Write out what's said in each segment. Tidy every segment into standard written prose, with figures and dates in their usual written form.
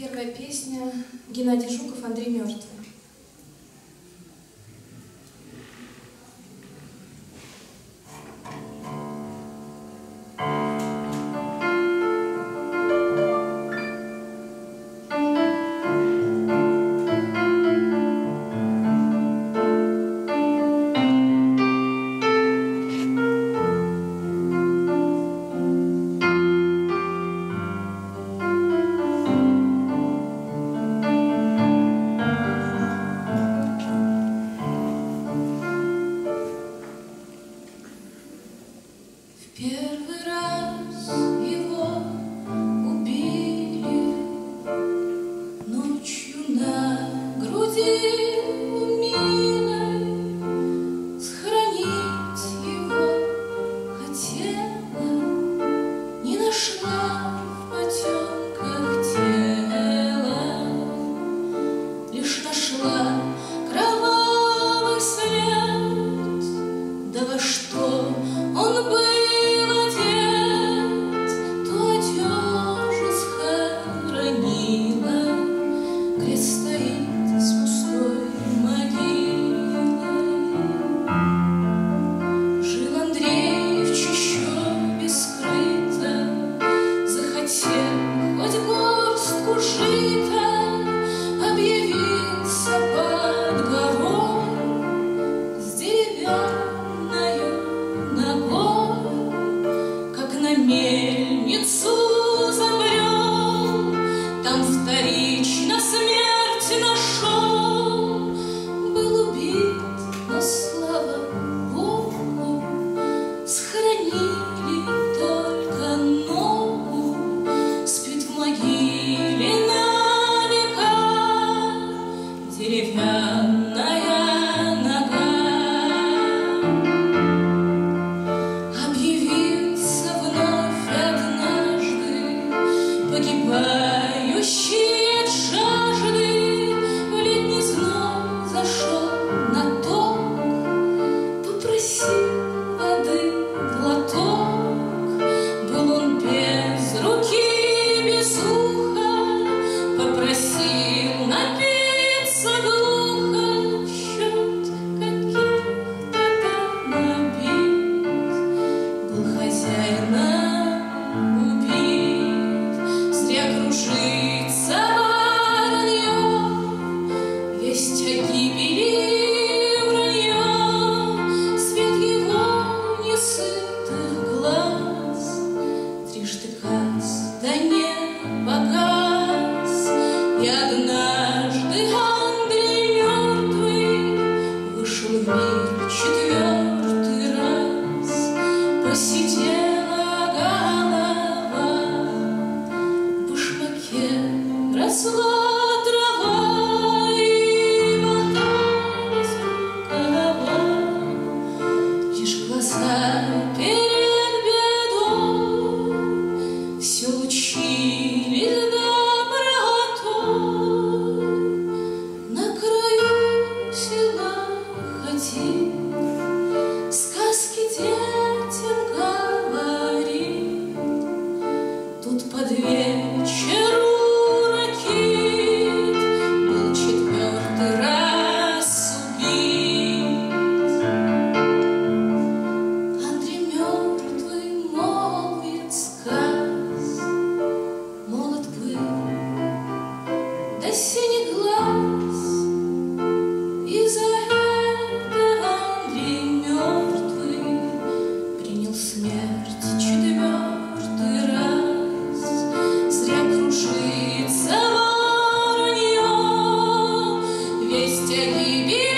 Первая песня Геннадий Жуков, Андрей Мертвый. Первый раз его убили ночью на груди у милой. Схоронить его хотела, не нашла в потемках тела, лишь нашла кровавый след. Да во что он был? Мельницу забрел, там вторично смерть нашел. Был убит, но слава Богу, схоронили только ногу. Спит в могиле на века деревянная нога. Объявился вновь погибающие от жажды, в летний зноб зашел на ток, попросил воды глоток. Был он без руки, без уха, попросил напиться глухо. Счет каких-то там обид, был хозяин. Кружится воронье, весть о гибели вранье, свет его несытых глаз трижды гас, да не погас. И однажды Андрей Мертвый вышел в мир четвертый раз. Посидел росла трава и болталась голова, лишь глаза перед бедой все учили доброту. На краю села ходил, сказки детям говорил. Тут под вечер синий глаз, и за это Андрей Мертвый принял смерть четвертый раз. Зря кружится воронье, весть о гибели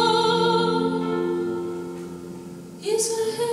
вранье, и за